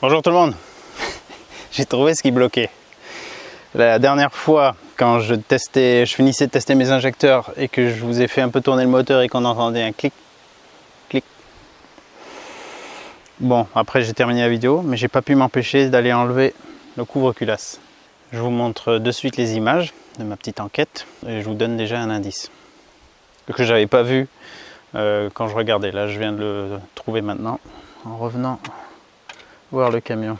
Bonjour tout le monde. J'ai trouvé ce qui bloquait. La dernière fois, quand je finissais de tester mes injecteurs et que je vous ai fait un peu tourner le moteur et qu'on entendait un clic, clic. Bon, après j'ai terminé la vidéo, mais j'ai pas pu m'empêcher d'aller enlever le couvre-culasse. Je vous montre de suite les images de ma petite enquête et je vous donne déjà un indice que j'avais pas vu quand je regardais. Là, je viens de le trouver maintenant en revenant voir le camion.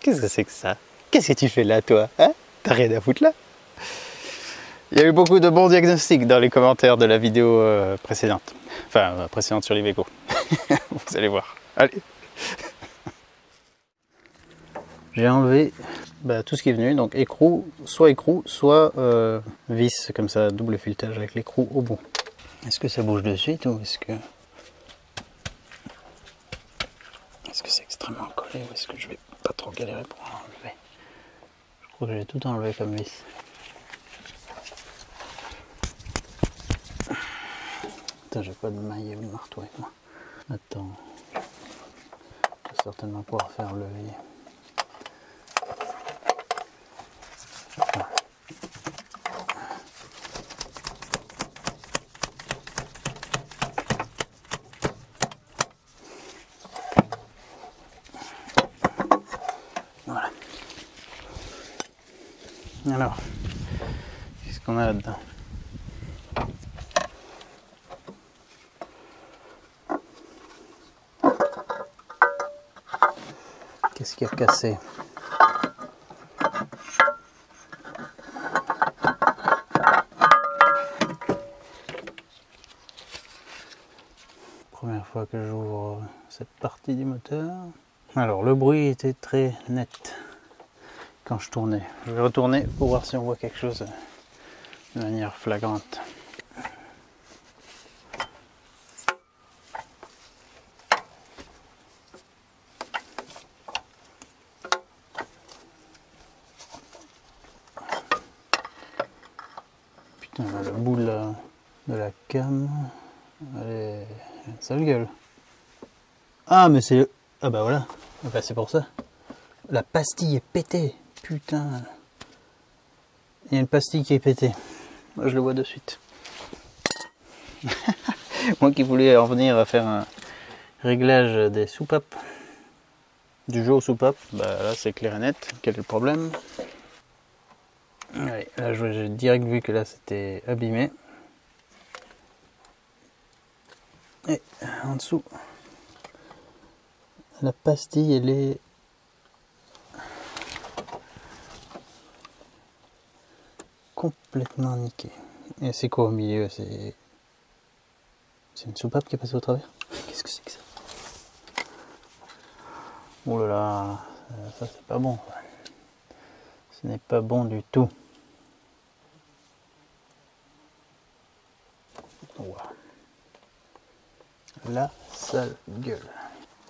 Qu'est-ce que c'est que ça? Qu'est-ce que tu fais là, toi? Hein? T'as rien à foutre là? Il y a eu beaucoup de bons diagnostics dans les commentaires de la vidéo précédente. Enfin, précédente sur l'Iveco. Vous allez voir. Allez. J'ai enlevé tout ce qui est venu, donc écrou, soit vis, comme ça, double filetage avec l'écrou au bout. Est-ce que ça bouge de suite ou est-ce que... Est-ce que c'est extrêmement collé ou est-ce que je vais pas trop galérer pour l'enlever? Je crois que j'ai tout enlevé comme vis. Putain, j'ai pas de maillet ou de marteau avec moi. Attends. Je vais certainement pouvoir faire le levier. Voilà. Alors, qu'est-ce qu'on a là-dedans? Qu'est-ce qui a cassé? Première fois que j'ouvre cette partie du moteur. Alors le bruit était très net quand je tournais. Je vais retourner pour voir si on voit quelque chose de manière flagrante. Putain, le bout de la cam, elle est une sale gueule. Ah mais c'est... Ah bah voilà, c'est pour ça. La pastille est pétée, putain. Il y a une pastille qui est pétée. Moi je le vois de suite. Moi qui voulais en venir à faire un réglage des soupapes, du jeu aux soupapes, bah là c'est clair et net. Quel est le problème? Allez, là j'ai direct vu que là c'était abîmé. Et en dessous... La pastille, elle est... complètement niquée. Et c'est quoi au milieu? C'est une soupape qui est passée au travers? Qu'est-ce que c'est que ça? Oh là là, ça c'est pas bon. Ce n'est pas bon du tout. Wow. La sale gueule.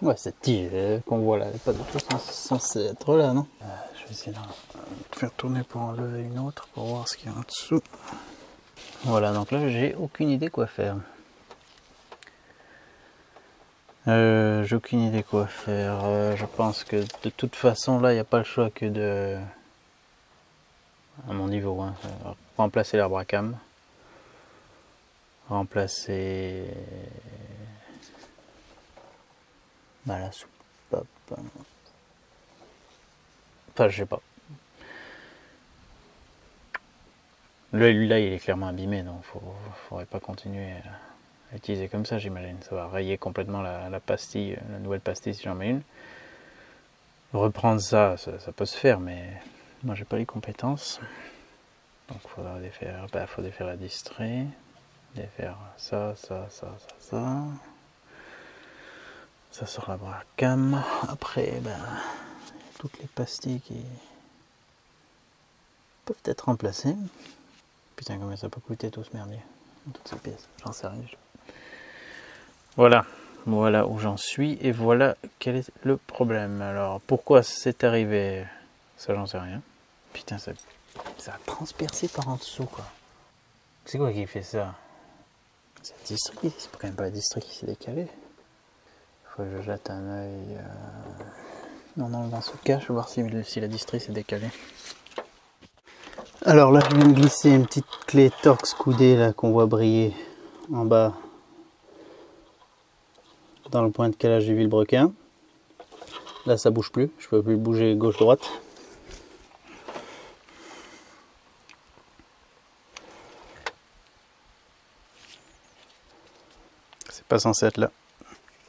Ouais, cette tige qu'on voit là, elle n'est pas du tout censée être là, non? Je vais essayer de faire tourner pour enlever une autre, pour voir ce qu'il y a en dessous. Voilà, donc là, j'ai aucune idée quoi faire. Je pense que de toute façon, là, il n'y a pas le choix que de... À mon niveau, hein, remplacer l'arbre à cam. Remplacer... la soupape. Enfin, je sais pas. Lui là, il est clairement abîmé, donc faudrait pas continuer à l'utiliser comme ça, j'imagine. Ça va rayer complètement la pastille, la nouvelle pastille si j'en mets une. Reprendre ça peut se faire, mais moi j'ai pas les compétences. Donc faudra défaire, faut défaire la distrait, défaire ça. Ça sort la bracam. Après, toutes les pastilles qui peuvent être remplacées. Putain, combien ça peut coûter tout ce merdier, toutes ces pièces, j'en sais rien. Voilà où j'en suis et voilà quel est le problème. Alors, pourquoi c'est arrivé? Ça, j'en sais rien. Putain, ça a transpercé par en dessous, quoi. C'est quoi qui fait ça? C'est le district, c'est quand même pas le district qui s'est décalé. Il faut que je jette un œil. Non, dans ce cas, je vais voir si la district s'est décalée. Alors là, je viens de glisser une petite clé Torx coudée là qu'on voit briller en bas dans le point de calage du vilebrequin. Là, ça bouge plus, je peux plus bouger gauche-droite. C'est pas censé être là.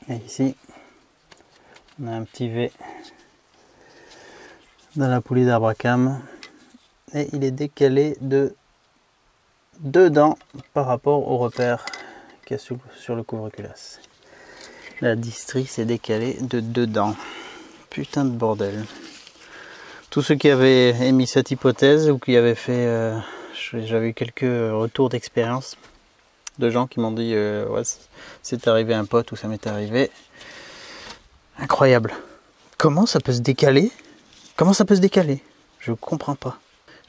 Et ici, on a un petit V dans la poulie d'arbre à cam. Et il est décalé de 2 dents par rapport au repère qu'il y a sur le couvre-culasse. La district s'est décalée de 2 dents. Putain de bordel. Tous ceux qui avaient émis cette hypothèse ou qui avaient fait... j'avais eu quelques retours d'expérience de gens qui m'ont dit ouais, c'est arrivé à un pote ou ça m'est arrivé. Incroyable. Comment ça peut se décaler? Comment ça peut se décaler? Je comprends pas.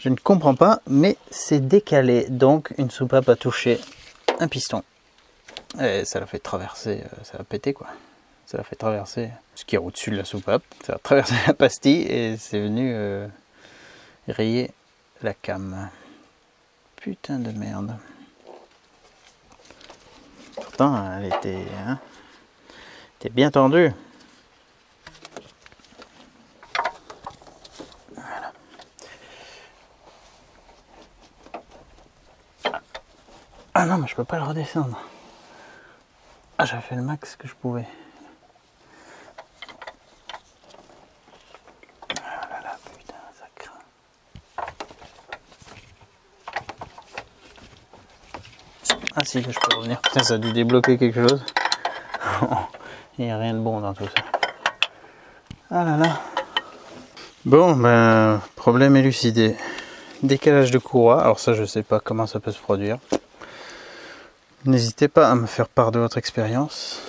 Je ne comprends pas, mais c'est décalé, donc une soupape a touché un piston. Et ça l'a fait traverser, ça l'a pété quoi. Ça l'a fait traverser ce qui est au-dessus de la soupape, ça a traversé la pastille et c'est venu rayer la cam. Putain de merde. Pourtant, elle était, était bien tendue. Ah non, mais je peux pas le redescendre. Ah, j'avais fait le max que je pouvais. Oh là là, putain, ça craint. Ah si, là, je peux revenir. Putain, ça a dû débloquer quelque chose. Il n'y a rien de bon dans tout ça. Ah là là. Bon, ben, problème élucidé. Décalage de courroie. Alors ça, je sais pas comment ça peut se produire. N'hésitez pas à me faire part de votre expérience.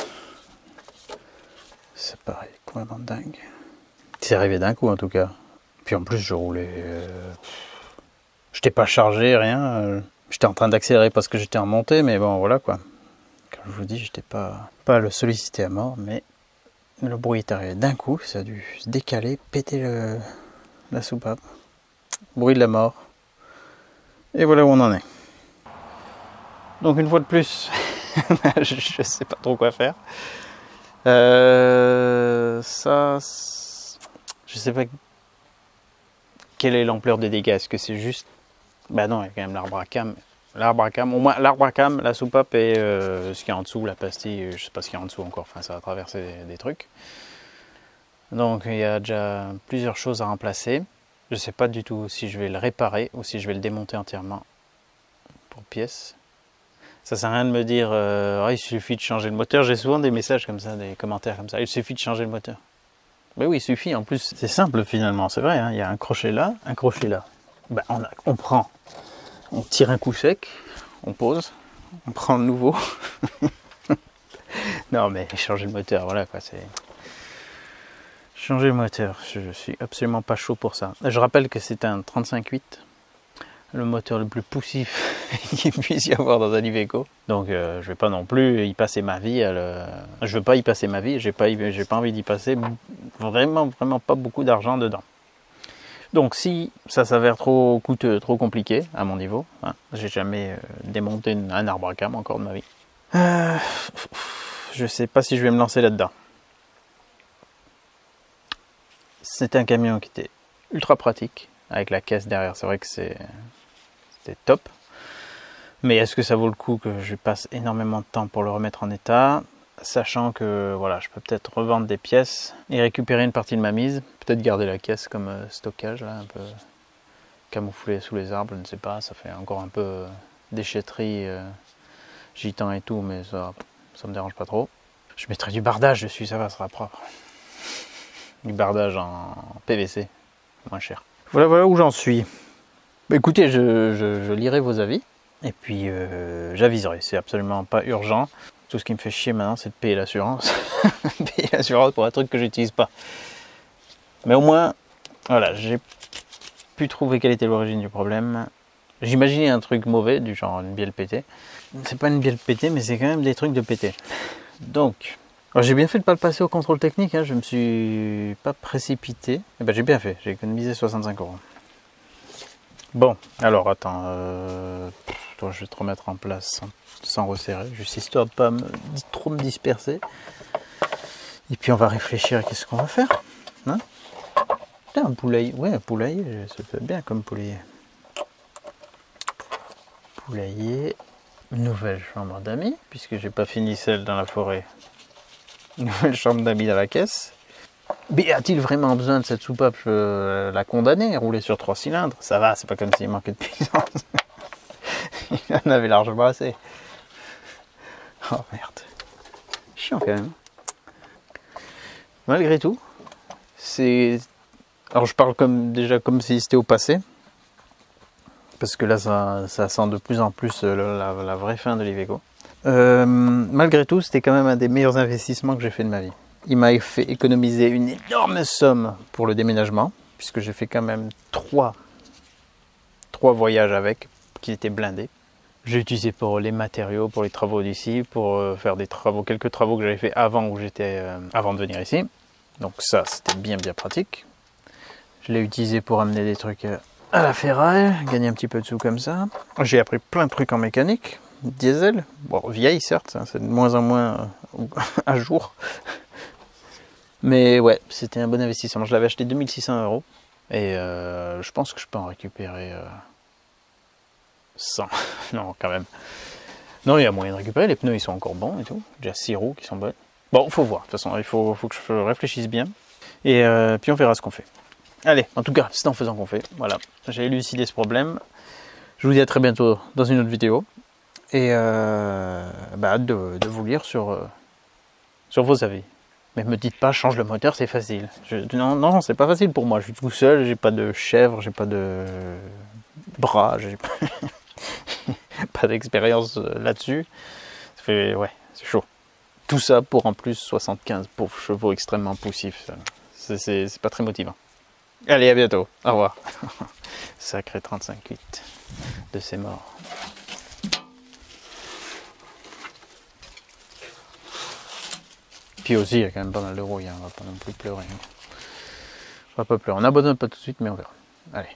C'est pareil, complètement dingue. C'est arrivé d'un coup en tout cas. Puis en plus je roulais... Je n'étais pas chargé, rien. J'étais en train d'accélérer parce que j'étais en montée, mais bon voilà quoi. Comme je vous dis, j'étais pas à le solliciter à mort, mais le bruit est arrivé d'un coup, ça a dû se décaler, péter la soupape. Bruit de la mort. Et voilà où on en est. Donc une fois de plus, je ne sais pas trop quoi faire. Ça, je ne sais pas quelle est l'ampleur des dégâts. Est-ce que c'est juste... Bah non, il y a quand même l'arbre à cam. L'arbre à cam, au moins l'arbre à cam, la soupape et ce qu'il y a en dessous, la pastille, je ne sais pas ce qu'il y a en dessous encore. Enfin, ça va traverser des trucs. Donc il y a déjà plusieurs choses à remplacer. Je ne sais pas du tout si je vais le réparer ou si je vais le démonter entièrement pour pièces. Ça sert à rien de me dire oh, il suffit de changer le moteur. J'ai souvent des messages comme ça, des commentaires comme ça. Il suffit de changer le moteur. Mais oui, il suffit. En plus, c'est simple finalement, c'est vrai. Hein. Il y a un crochet là, un crochet là. Ben, on prend, on tire un coup sec, on pose, on prend le nouveau. Non, mais changer le moteur, voilà quoi. C'est changer le moteur. Je suis absolument pas chaud pour ça. Je rappelle que c'est un 35.8. Le moteur le plus poussif qu'il puisse y avoir dans un Iveco. Donc je vais pas non plus y passer ma vie. Je veux pas y passer ma vie. J'ai pas envie d'y passer vraiment pas beaucoup d'argent dedans. Donc si ça s'avère trop coûteux, trop compliqué à mon niveau, hein, j'ai jamais démonté un arbre à cam encore de ma vie. Je sais pas si je vais me lancer là-dedans. C'était un camion qui était ultra pratique. Avec la caisse derrière, c'est vrai que c'était top. Mais est-ce que ça vaut le coup que je passe énormément de temps pour le remettre en état? Sachant que voilà, je peux peut-être revendre des pièces et récupérer une partie de ma mise. Peut-être garder la caisse comme stockage, là, un peu camouflée sous les arbres, je ne sais pas. Ça fait encore un peu déchetterie, gitan et tout, mais ça me dérange pas trop. Je mettrai du bardage dessus, ça va, ça sera propre. Du bardage en PVC, moins cher. Voilà où j'en suis. Bah, écoutez, je lirai vos avis et puis j'aviserai. C'est absolument pas urgent. Tout ce qui me fait chier maintenant, c'est de payer l'assurance. Payer l'assurance pour un truc que j'utilise pas. Mais au moins, voilà, j'ai pu trouver quelle était l'origine du problème. J'imaginais un truc mauvais, du genre une bielle pétée. C'est pas une bielle pétée, mais c'est quand même des trucs de pété. Donc, j'ai bien fait de ne pas le passer au contrôle technique, hein, je ne me suis pas précipité. Eh ben, j'ai bien fait, j'ai économisé 65 €. Bon, alors attends, toi, je vais te remettre en place sans resserrer, juste histoire de ne pas trop me disperser. Et puis on va réfléchir à qu'est-ce qu'on va faire. Hein, un poulailler, ouais, un poulailler, ça fait bien comme poulailler. Poulailler, une nouvelle chambre d'amis, puisque j'ai pas fini celle dans la forêt. Une nouvelle chambre d'amis dans la caisse. Mais a-t-il vraiment besoin de cette soupape? Je la condamnais, rouler sur 3 cylindres. Ça va, c'est pas comme s'il manquait de puissance. Il en avait largement assez. Oh merde. Chiant quand même. Malgré tout, c'est... Alors je parle déjà comme si c'était au passé. Parce que là, ça sent de plus en plus la vraie fin de l'Iveco. Malgré tout, c'était quand même un des meilleurs investissements que j'ai fait de ma vie. Il m'a fait économiser une énorme somme pour le déménagement, puisque j'ai fait quand même 3 voyages avec, qui étaient blindés. J'ai utilisé pour les matériaux, pour les travaux d'ici, pour faire quelques travaux que j'avais fait avant de venir ici. Donc ça, c'était bien bien pratique. Je l'ai utilisé pour amener des trucs à la ferraille, gagner un petit peu de sous comme ça. J'ai appris plein de trucs en mécanique, diesel, bon vieille certes, hein, c'est de moins en moins à jour. Mais ouais, c'était un bon investissement, je l'avais acheté 2600 € et je pense que je peux en récupérer 100, non quand même. Non, il y a moyen de récupérer, les pneus ils sont encore bons et tout, déjà 6 roues qui sont bonnes. Bon, faut voir, de toute façon, il faut que je réfléchisse bien et puis on verra ce qu'on fait. Allez, en tout cas, c'est en faisant qu'on fait. Voilà, j'ai élucidé ce problème. Je vous dis à très bientôt dans une autre vidéo. Et hâte de vous lire sur vos avis. Mais me dites pas, change le moteur, c'est facile. Non, c'est pas facile pour moi. Je suis tout seul, j'ai pas de chèvre, j'ai pas de bras, j'ai pas d'expérience là-dessus. Ça fait, ouais, c'est chaud. Tout ça pour en plus 75 pauvres chevaux extrêmement poussifs. C'est pas très motivant. Allez, à bientôt. Au revoir. Sacré 35-8 de ces morts. Puis aussi, il y a quand même pas mal de rouille. Hein. On va pas non plus pleurer. Hein. On va pas pleurer. On abandonne pas tout de suite, mais on verra. Allez.